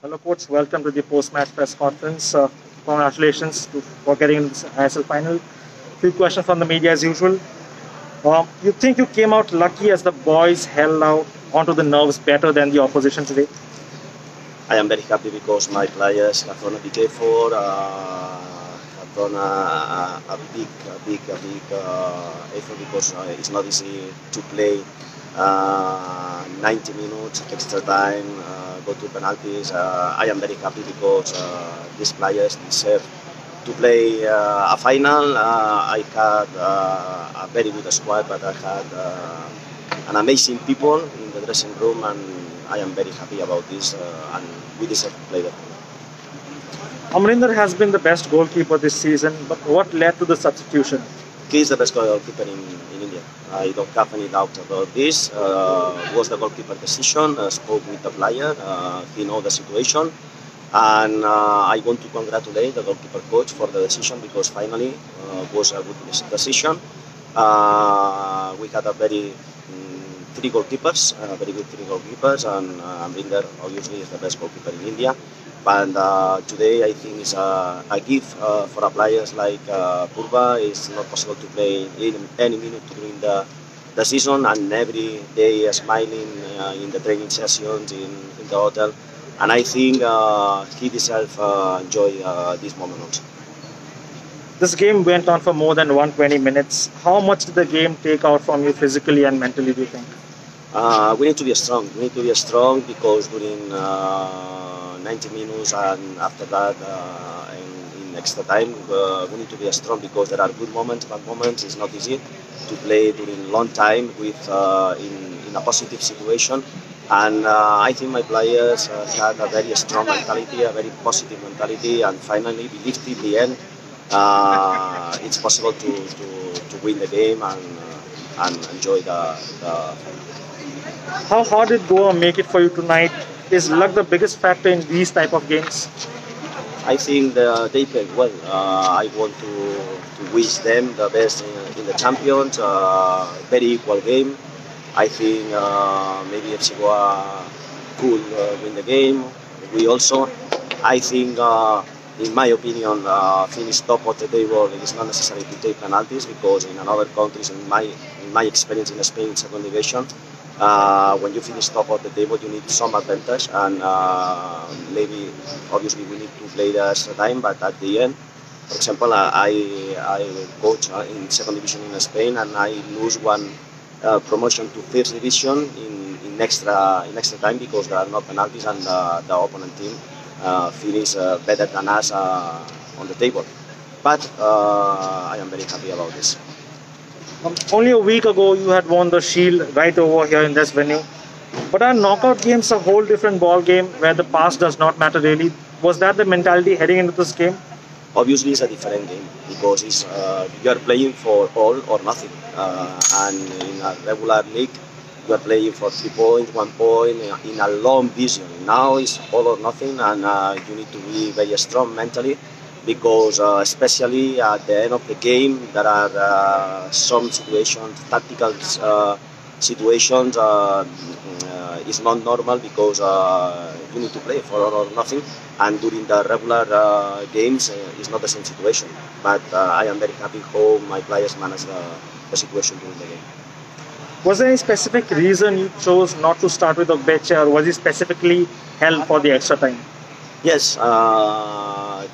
Hello coach, welcome to the post-match press conference. Congratulations for getting into this ISL final. Few questions from the media as usual. You think you came out lucky as the boys held out onto the nerves better than the opposition today? I am very happy because my players have done a PK4, have done a big effort because it's not easy to play 90 minutes, extra time, go to penalties. I am very happy because these players deserve to play a final. I had a very good squad, but I had an amazing people in the dressing room, and I am very happy about this, and we deserve to play that. Amrinder has been the best goalkeeper this season, but what led to the substitution? He is the best goalkeeper in India. I don't have any doubt about this. Was the goalkeeper decision, spoke with the player, he knows the situation, and I want to congratulate the goalkeeper coach for the decision because finally was a good decision. We had a very three goalkeepers, very good three goalkeepers, and Amrinder obviously is the best goalkeeper in India. But today I think it's a gift for our players like Purba. It's not possible to play in any minute during the season, and every day smiling in the training sessions, in the hotel. And I think he himself enjoy this moment also. This game went on for more than 120 minutes. How much did the game take out from you physically and mentally, do you think? We need to be strong. We need to be strong because during 90 minutes and after that in extra time we need to be strong because there are good moments, bad moments. It's not easy to play during long time with in a positive situation, and I think my players had a very strong mentality, a very positive mentality, and finally believed in the end it's possible to win the game and enjoy the. How hard did Goa make it for you tonight? Is luck the biggest factor in these type of games? I think they played well. I want to wish them the best in the Champions. Very equal game. I think maybe FC Goa could win the game. We also. I think, in my opinion, finish top of the table is not necessary to take penalties because in another countries, in my experience in Spain, second division, when you finish top of the table, you need some advantage, and maybe obviously we need to play the extra time. But at the end, for example, I coach in second division in Spain, and I lose one promotion to first division in extra time because there are no penalties, and the opponent team finish better than us on the table. But I am very happy about this. Only a week ago you had won the Shield right over here in this venue. But our knockout game's a whole different ball game where the past does not matter really. Was that the mentality heading into this game? Obviously it's a different game because it's, you are playing for all or nothing. And in a regular league you are playing for 3 points, 1 point, in a long vision. Now it's all or nothing, and you need to be very strong mentally. Because especially at the end of the game, there are some situations, tactical situations, it's not normal because you need to play for all or nothing, and during the regular games, it's not the same situation. But I am very happy how my players manage the situation during the game. Was there any specific reason you chose not to start with Opeche, or was he specifically held for the extra time? Yes,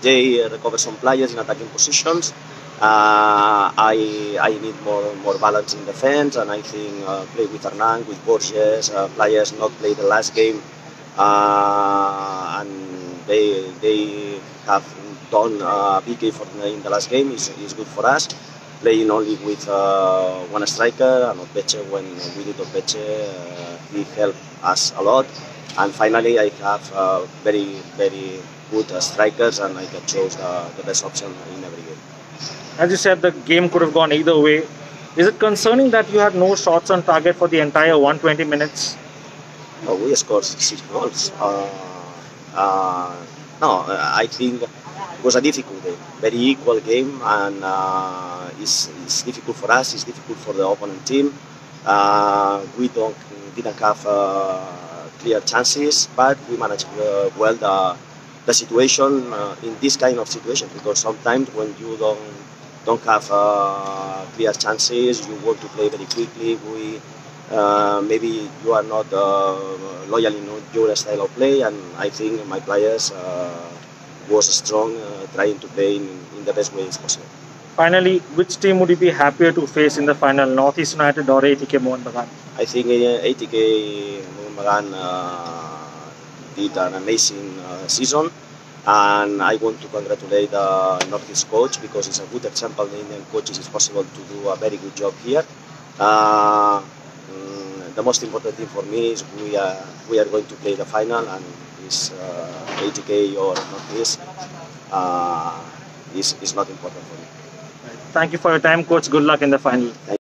they recover some players in attacking positions. I need more balance in defense, and I think play with Hernan, with Borges, players not play the last game, and they have done PK in the last game is good for us. Playing only with one striker, and Opeche, when we did Opeche, he helped us a lot. And finally, I have very good strikers, and I can choose the best option in every game. As you said, the game could have gone either way. Is it concerning that you had no shots on target for the entire 120 minutes? Oh, we scored 6 goals. No, I think it was a difficult game, very equal game, and it's difficult for us, it's difficult for the opponent team. We didn't have clear chances, but we managed well the situation in this kind of situation, because sometimes when you don't have clear chances, you want to play very quickly. Maybe you are not loyal in your style of play, and I think my players was strong, trying to play in the best ways possible. Finally, which team would you be happier to face in the final, Northeast United or ATK Mohun Bagan? I think ATK Mohun Bagan did an amazing season, and I want to congratulate the Northeast coach, because it's a good example. The Indian coaches is possible to do a very good job here. The most important thing for me is we are going to play the final, and it's ATK or Northeast is not important for me. Thank you for your time, coach. Good luck in the final. Thank